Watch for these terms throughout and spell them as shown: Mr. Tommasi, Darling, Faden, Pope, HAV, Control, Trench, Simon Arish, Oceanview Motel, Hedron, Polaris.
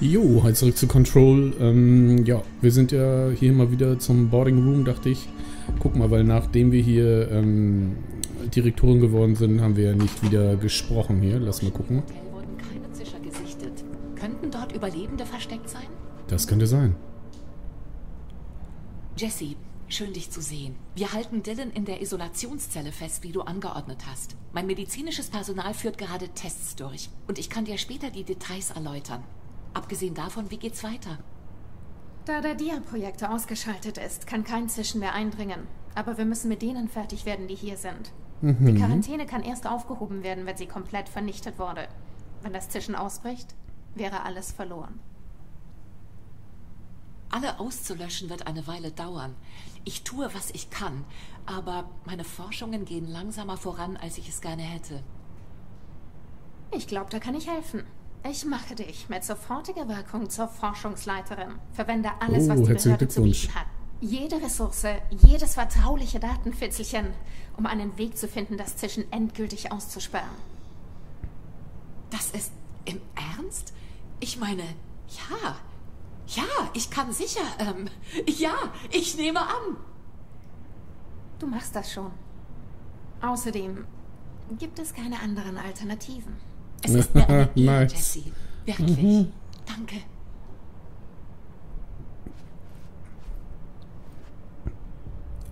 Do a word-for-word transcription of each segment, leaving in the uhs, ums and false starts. Jo, halt zurück zu Control. Ähm, ja, wir sind ja hier mal wieder zum Boarding Room, dachte ich. Guck mal, weil nachdem wir hier ähm, Direktoren geworden sind, haben wir ja nicht wieder gesprochen hier. Lass mal gucken. Wurden keine Zischer gesichtet. Könnten dort Überlebende versteckt sein? Das könnte sein. Jesse, schön dich zu sehen. Wir halten Dylan in der Isolationszelle fest, wie du angeordnet hast. Mein medizinisches Personal führt gerade Tests durch und ich kann dir später die Details erläutern. Abgesehen davon, wie geht's weiter? Da der Dia-Projektor ausgeschaltet ist, kann kein Zischen mehr eindringen. Aber wir müssen mit denen fertig werden, die hier sind. Mhm. Die Quarantäne kann erst aufgehoben werden, wenn sie komplett vernichtet wurde. Wenn das Zischen ausbricht, wäre alles verloren. Alle auszulöschen wird eine Weile dauern. Ich tue, was ich kann, aber meine Forschungen gehen langsamer voran, als ich es gerne hätte. Ich glaube, da kann ich helfen. Ich mache dich mit sofortiger Wirkung zur Forschungsleiterin. Verwende alles, oh, was die Behörde zu bieten hat. Jede Ressource, jedes vertrauliche Datenfitzelchen, um einen Weg zu finden, das Zischen endgültig auszusperren. Das ist im Ernst? Ich meine, ja. Ja, ich kann sicher, ähm, ja, ich nehme an. Du machst das schon. Außerdem gibt es keine anderen Alternativen. Es ist mir eine Ehre, Jesse. Wirklich. Mhm. Danke.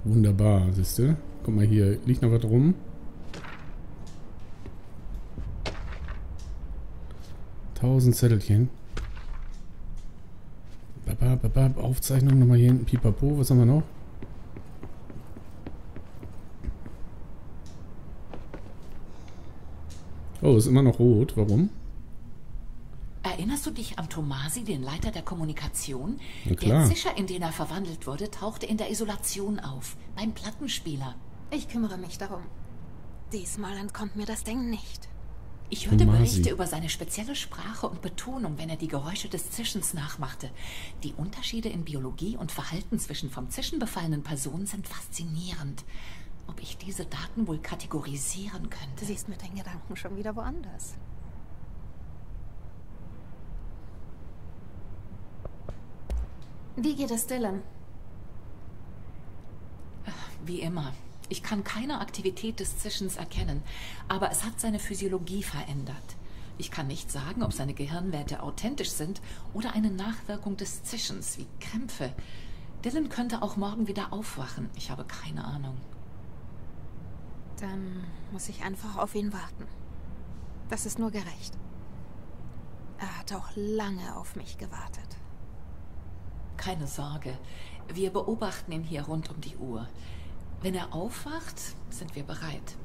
Wunderbar, siehst du? Guck mal hier, liegt noch was rum. Tausend Zettelchen. Baba, baba, Aufzeichnung nochmal hier hinten. Pipapo, was haben wir noch? Oh, ist immer noch rot. Warum? Erinnerst du dich an Tommasi, den Leiter der Kommunikation? Na klar. Der Zischer, in den er verwandelt wurde, tauchte in der Isolation auf. Beim Plattenspieler. Ich kümmere mich darum. Diesmal entkommt mir das Ding nicht. Ich hörte Tommasi. Berichte über seine spezielle Sprache und Betonung, wenn er die Geräusche des Zischens nachmachte. Die Unterschiede in Biologie und Verhalten zwischen vom Zischen befallenen Personen sind faszinierend. Ob ich diese Daten wohl kategorisieren könnte. Sie ist mit den Gedanken schon wieder woanders. Wie geht es Dylan? Wie immer. Ich kann keine Aktivität des Zischens erkennen, aber es hat seine Physiologie verändert. Ich kann nicht sagen, ob seine Gehirnwerte authentisch sind oder eine Nachwirkung des Zischens, wie Krämpfe. Dylan könnte auch morgen wieder aufwachen. Ich habe keine Ahnung. Dann muss ich einfach auf ihn warten. Das ist nur gerecht. Er hat auch lange auf mich gewartet. Keine Sorge. Wir beobachten ihn hier rund um die Uhr. Wenn er aufwacht, sind wir bereit.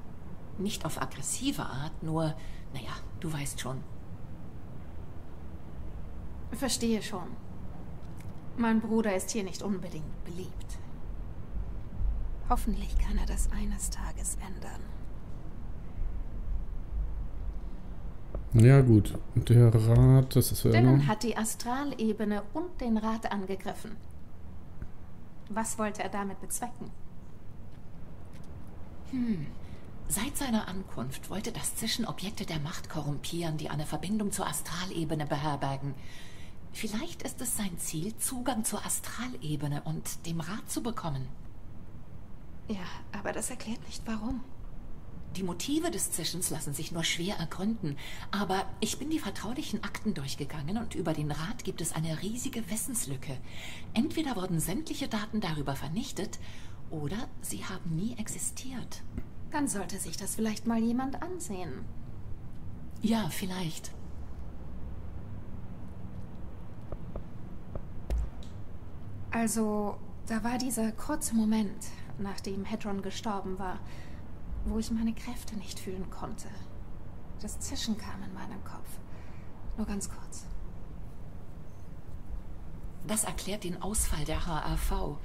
Nicht auf aggressive Art, nur, naja, du weißt schon. Verstehe schon. Mein Bruder ist hier nicht unbedingt beliebt. Hoffentlich kann er das eines Tages ändern. Ja gut, der Rat, das ist ja noch... Dylan hat die Astralebene und den Rat angegriffen. Was wollte er damit bezwecken? Hm. Seit seiner Ankunft wollte das Zischen Objekte der Macht korrumpieren, die eine Verbindung zur Astralebene beherbergen. Vielleicht ist es sein Ziel, Zugang zur Astralebene und dem Rat zu bekommen. Ja, aber das erklärt nicht, warum. Die Motive des Zischens lassen sich nur schwer ergründen, aber ich bin die vertraulichen Akten durchgegangen und über den Rat gibt es eine riesige Wissenslücke. Entweder wurden sämtliche Daten darüber vernichtet, oder sie haben nie existiert. Dann sollte sich das vielleicht mal jemand ansehen. Ja, vielleicht. Also, da war dieser kurze Moment, nachdem Hedron gestorben war, wo ich meine Kräfte nicht fühlen konnte. Das Zischen kam in meinem Kopf. Nur ganz kurz. Das erklärt den Ausfall der H A V.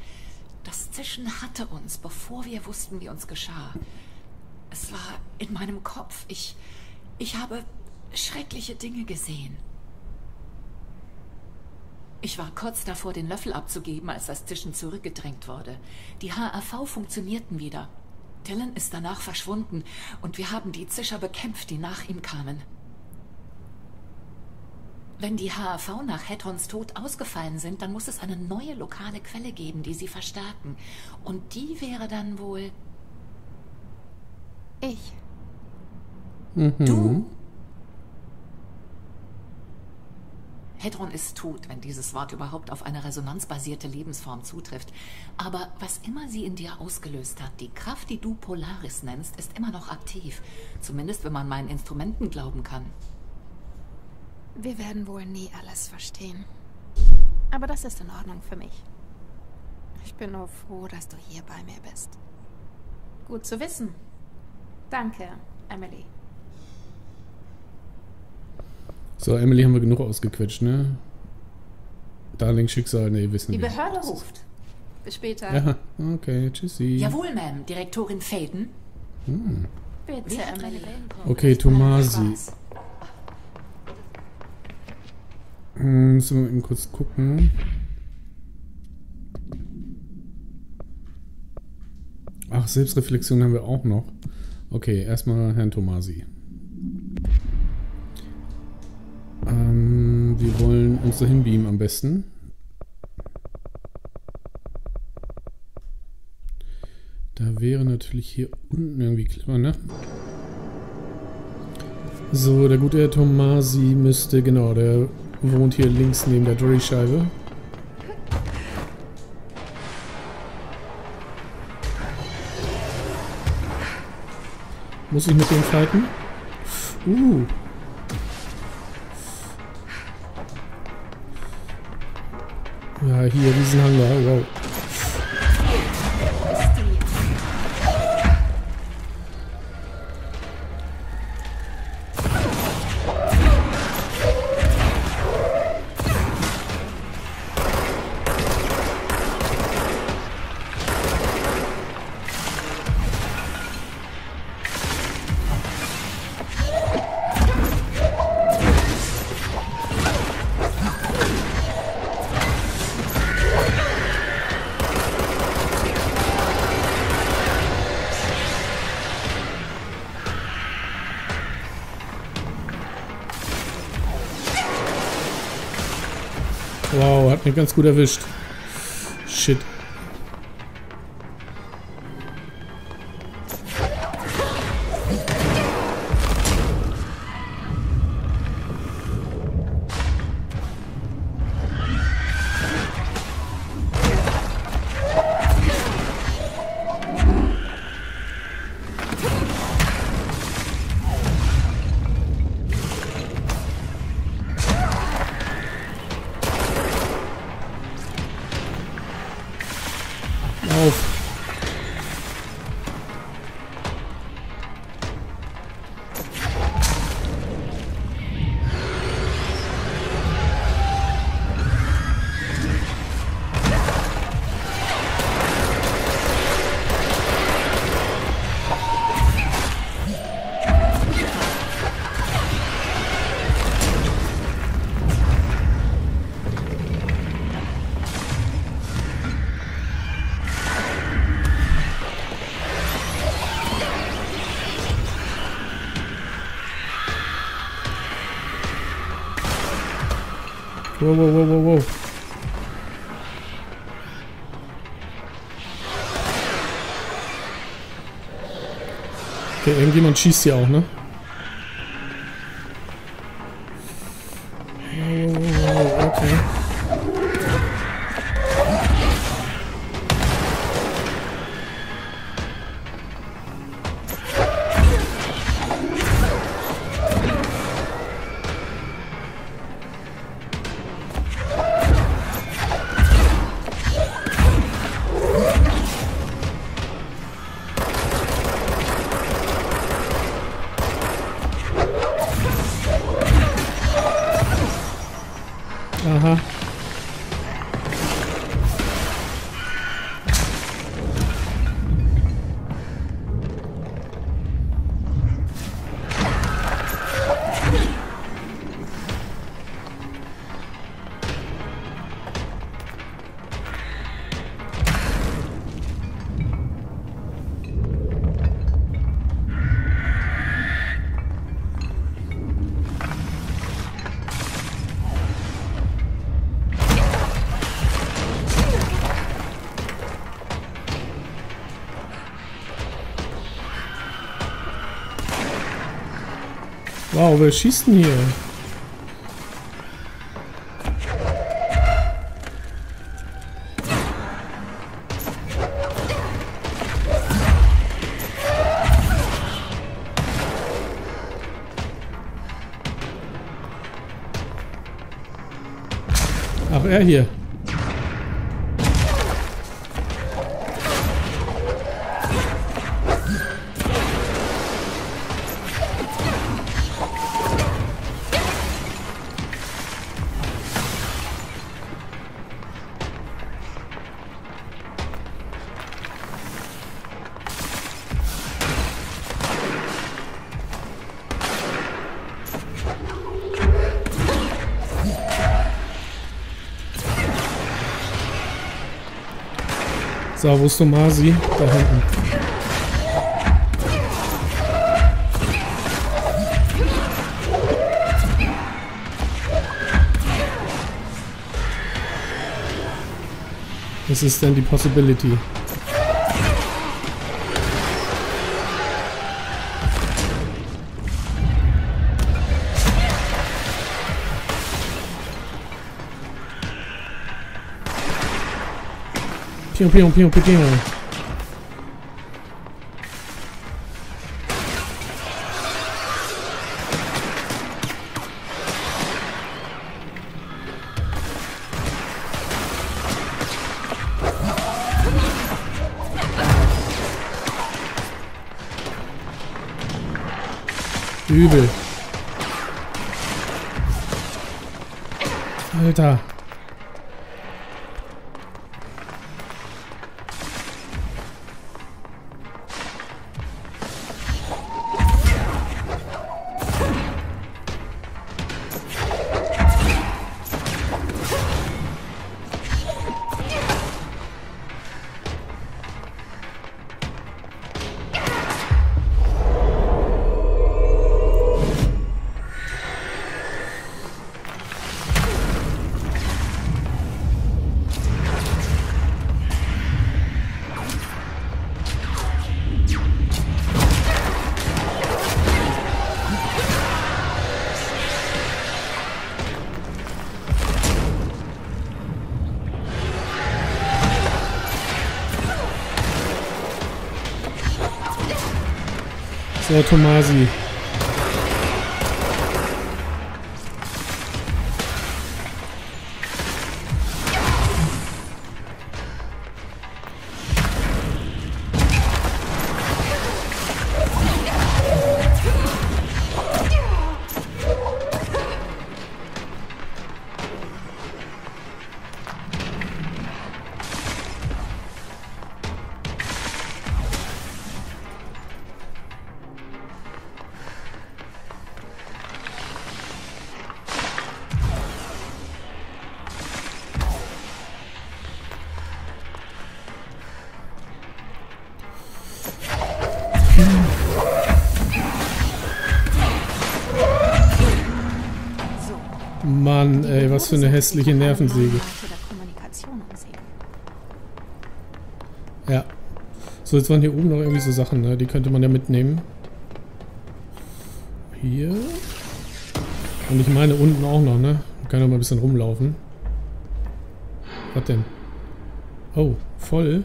Das Zischen hatte uns, bevor wir wussten, wie uns geschah. Es war in meinem Kopf. Ich, ich habe schreckliche Dinge gesehen. Ich war kurz davor, den Löffel abzugeben, als das Zischen zurückgedrängt wurde. Die H A V funktionierten wieder. Dylan ist danach verschwunden und wir haben die Zischer bekämpft, die nach ihm kamen. Wenn die H A V nach Hedrons Tod ausgefallen sind, dann muss es eine neue lokale Quelle geben, die sie verstärken. Und die wäre dann wohl... Ich. Mhm. Du? Hedron ist tot, wenn dieses Wort überhaupt auf eine resonanzbasierte Lebensform zutrifft. Aber was immer sie in dir ausgelöst hat, die Kraft, die du Polaris nennst, ist immer noch aktiv. Zumindest, wenn man meinen Instrumenten glauben kann. Wir werden wohl nie alles verstehen. Aber das ist in Ordnung für mich. Ich bin nur froh, dass du hier bei mir bist. Gut zu wissen. Danke, Emily. So, Emily haben wir genug ausgequetscht, ne? Darling, Schicksal, ne, wissen wir. Die Behörde ruft. Bis später. Ja, okay, tschüssi. Jawohl, Ma'am, Direktorin Faden. Hm. Bitte, Emily. Okay, Tommasi. Hm, müssen wir eben kurz gucken. Ach, Selbstreflexion haben wir auch noch. Okay, erstmal Herrn Tommasi. Ähm, wir wollen uns dahin beamen am besten. Da wäre natürlich hier unten irgendwie clever, ne? So, der gute Herr Tommasi müsste, genau, der wohnt hier links neben der Drehscheibe. Muss ich mit dem fighten? Uh. Ja, hier, Riesenhanger, wow. Wow, hat mich ganz gut erwischt. Shit. Wow, wow, wow, wow, wow. Okay, irgendjemand schießt hier auch, ne? Wow, wow, wow, okay. Aha. Wow, wer schießt denn hier? Ach, er hier. So, wo ist Tommasi? Da hinten. Was ist denn die Possibility? Pium, pium, pium, pium. Übel. Alter. So, Tommasi. Mann, ey, was für eine hässliche Nervensäge. Ja. So, jetzt waren hier oben noch irgendwie so Sachen, ne? Die könnte man ja mitnehmen. Hier. Und ich meine unten auch noch, ne? Man kann ja mal ein bisschen rumlaufen. Was denn? Oh, voll.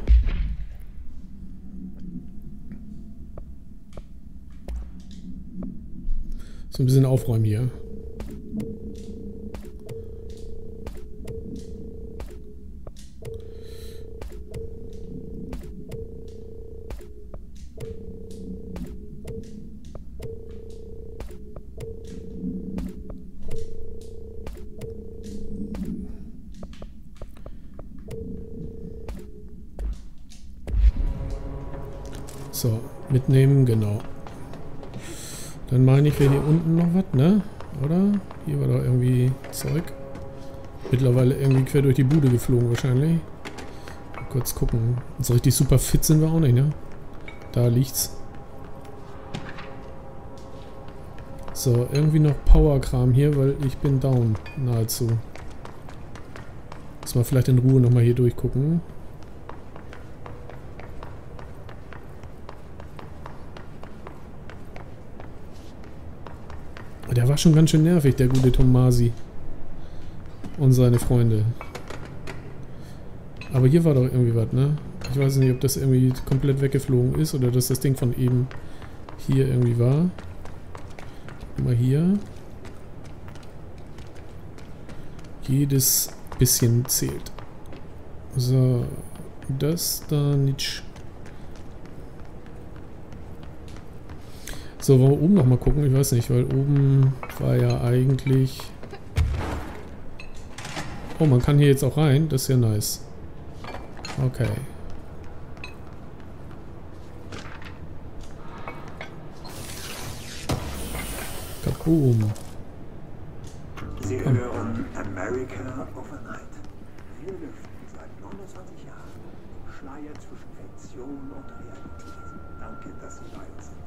So ein bisschen aufräumen hier. So, mitnehmen, genau. Dann meine ich, wir hier unten noch was, ne? Oder? Hier war doch irgendwie Zeug. Mittlerweile irgendwie quer durch die Bude geflogen wahrscheinlich. Mal kurz gucken. So richtig super fit sind wir auch nicht, ne? Da liegt's. So, irgendwie noch Powerkram hier, weil ich bin down. Nahezu. Muss man vielleicht in Ruhe nochmal hier durchgucken. war schon ganz schön nervig, der gute Tommasi. Und seine Freunde. Aber hier war doch irgendwie was, ne? Ich weiß nicht, ob das irgendwie komplett weggeflogen ist oder dass das Ding von eben hier irgendwie war. Mal hier. Jedes bisschen zählt. So, das da nicht. So, wollen wir oben nochmal gucken? Ich weiß nicht, weil oben war ja eigentlich... Oh, man kann hier jetzt auch rein. Das ist ja nice. Okay. Kaboom. Sie hören America Overnight. Wir lüften seit neunundzwanzig Jahren im Schleier zwischen Fiktion und Realität. Danke, dass Sie bei uns sind.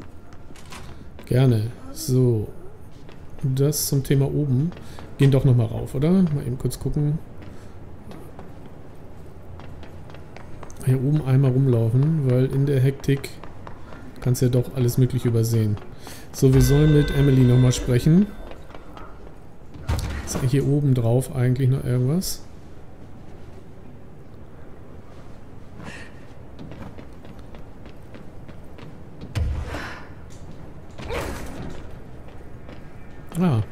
Gerne. So. Das zum Thema oben. Gehen doch nochmal rauf, oder? Mal eben kurz gucken. Hier oben einmal rumlaufen, weil in der Hektik kannst du ja doch alles möglich übersehen. So, wir sollen mit Emily nochmal sprechen. Ist hier oben drauf eigentlich noch irgendwas? Ah.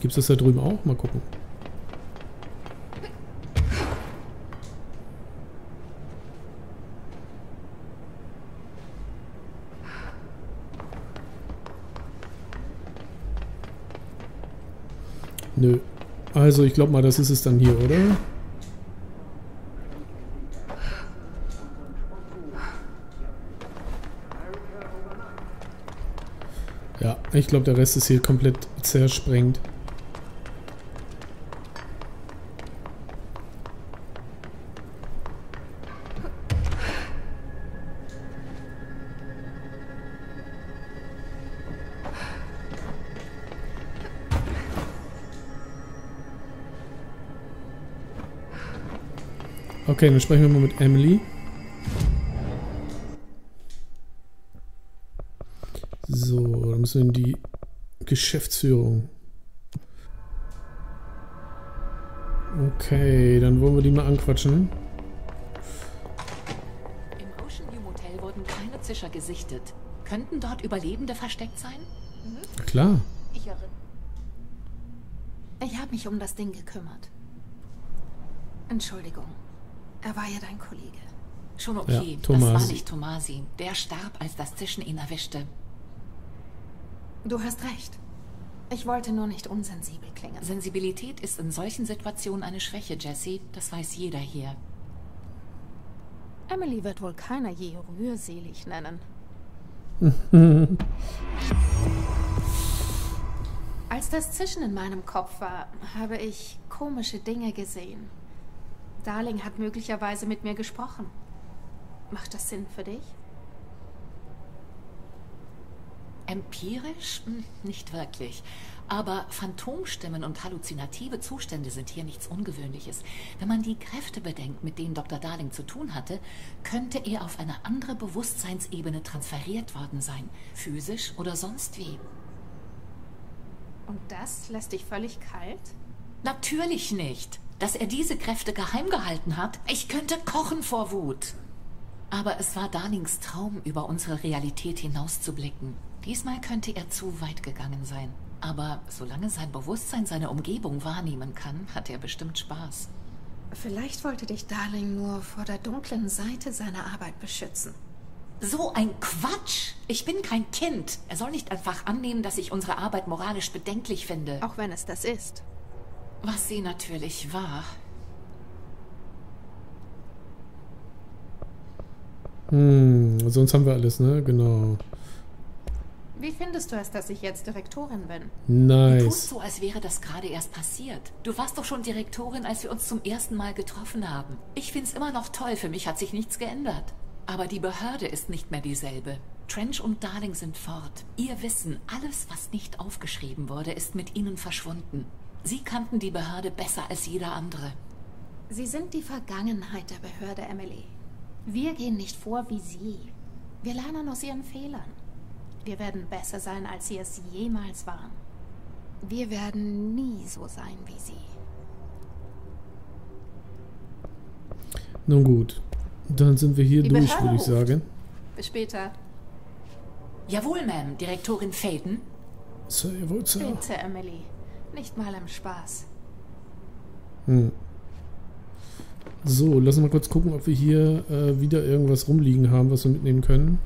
Gibt es das da drüben auch? Mal gucken. Nö. Also ich glaube mal, das ist es dann hier, oder? Ja, ich glaube, der Rest ist hier komplett zersprengt. Okay, dann sprechen wir mal mit Emily. So, dann müssen wir in die Geschäftsführung. Okay, dann wollen wir die mal anquatschen. Im Oceanview Motel wurden keine Zischer gesichtet. Könnten dort Überlebende versteckt sein? Mhm. Klar. Ich irre. Ich habe mich um das Ding gekümmert. Entschuldigung. Er war ja dein Kollege. Schon okay, ja, Tommasi. Das war nicht Tommasi. Der starb, als das Zischen ihn erwischte. Du hast recht. Ich wollte nur nicht unsensibel klingen. Sensibilität ist in solchen Situationen eine Schwäche, Jessie. Das weiß jeder hier. Emily wird wohl keiner je rührselig nennen. Als das Zischen in meinem Kopf war, habe ich komische Dinge gesehen. Darling hat möglicherweise mit mir gesprochen. Macht das Sinn für dich? Empirisch? Nicht wirklich. Aber Phantomstimmen und halluzinative Zustände sind hier nichts Ungewöhnliches. Wenn man die Kräfte bedenkt, mit denen Doktor Darling zu tun hatte, könnte er auf eine andere Bewusstseinsebene transferiert worden sein. Physisch oder sonst wie. Und das lässt dich völlig kalt? Natürlich nicht. Dass er diese Kräfte geheim gehalten hat, ich könnte kochen vor Wut. Aber es war Darlings Traum, über unsere Realität hinauszublicken. Diesmal könnte er zu weit gegangen sein. Aber solange sein Bewusstsein seine Umgebung wahrnehmen kann, hat er bestimmt Spaß. Vielleicht wollte dich Darling nur vor der dunklen Seite seiner Arbeit beschützen. So ein Quatsch! Ich bin kein Kind. Er soll nicht einfach annehmen, dass ich unsere Arbeit moralisch bedenklich finde. Auch wenn es das ist. Was sie natürlich war. Hm, sonst haben wir alles, ne? Genau. Wie findest du es, dass ich jetzt Direktorin bin? Nice. Du tust so, als wäre das gerade erst passiert. Du warst doch schon Direktorin, als wir uns zum ersten Mal getroffen haben. Ich find's immer noch toll, für mich hat sich nichts geändert. Aber die Behörde ist nicht mehr dieselbe. Trench und Darling sind fort. Ihr Wissen, alles, was nicht aufgeschrieben wurde, ist mit ihnen verschwunden. Sie kannten die Behörde besser als jeder andere. Sie sind die Vergangenheit der Behörde, Emily. Wir gehen nicht vor wie sie. Wir lernen aus ihren Fehlern. Wir werden besser sein, als sie es jemals waren. Wir werden nie so sein wie sie. Nun gut, dann sind wir hier durch, würde ich sagen. Bis später. Jawohl, Ma'am, Direktorin Faden. Sir, jawohl, Sir. Bitte, Emily. Nicht mal im Spaß. Hm. So, lass uns mal kurz gucken, ob wir hier äh, wieder irgendwas rumliegen haben, was wir mitnehmen können.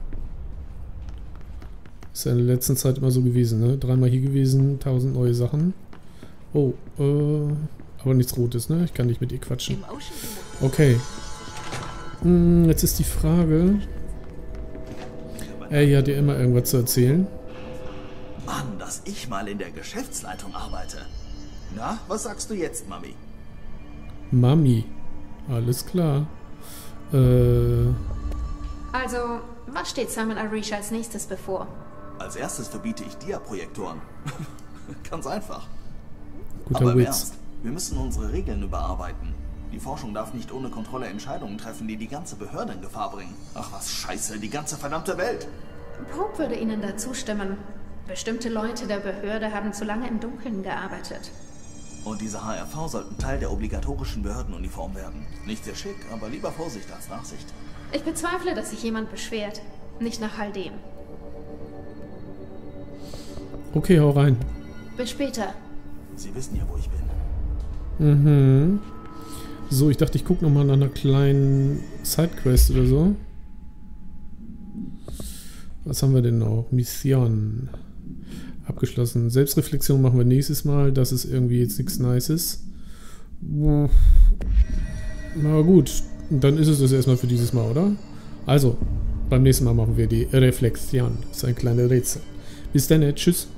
Ist ja in der letzten Zeit immer so gewesen, ne? Dreimal hier gewesen, tausend neue Sachen. Oh, äh, aber nichts Rotes, ne? Ich kann nicht mit ihr quatschen. Okay. Hm, jetzt ist die Frage... Er hat dir immer irgendwas zu erzählen. Mann, dass ich mal in der Geschäftsleitung arbeite. Na, was sagst du jetzt, Mami? Mami. Alles klar. Äh... Also, was steht Simon Arish als nächstes bevor? Als erstes verbiete ich Dia-Projektoren. Ganz einfach. Guter Aber im Witz. Ernst, wir müssen unsere Regeln überarbeiten. Die Forschung darf nicht ohne Kontrolle Entscheidungen treffen, die die ganze Behörde in Gefahr bringen. Ach was Scheiße, die ganze verdammte Welt! Pope würde Ihnen da zustimmen. Bestimmte Leute der Behörde haben zu lange im Dunkeln gearbeitet. Und diese H R V sollten Teil der obligatorischen Behördenuniform werden. Nicht sehr schick, aber lieber Vorsicht als Nachsicht. Ich bezweifle, dass sich jemand beschwert. Nicht nach all dem. Okay, hau rein. Bis später. Sie wissen ja, wo ich bin. Mhm. So, ich dachte, ich gucke nochmal nach einer kleinen Sidequest oder so. Was haben wir denn noch? Mission. Abgeschlossen. Selbstreflexion machen wir nächstes Mal. Das ist irgendwie jetzt nichts Nices. Na gut, dann ist es das erstmal für dieses Mal, oder? Also, beim nächsten Mal machen wir die Reflexion. Das ist ein kleines Rätsel. Bis dann, tschüss.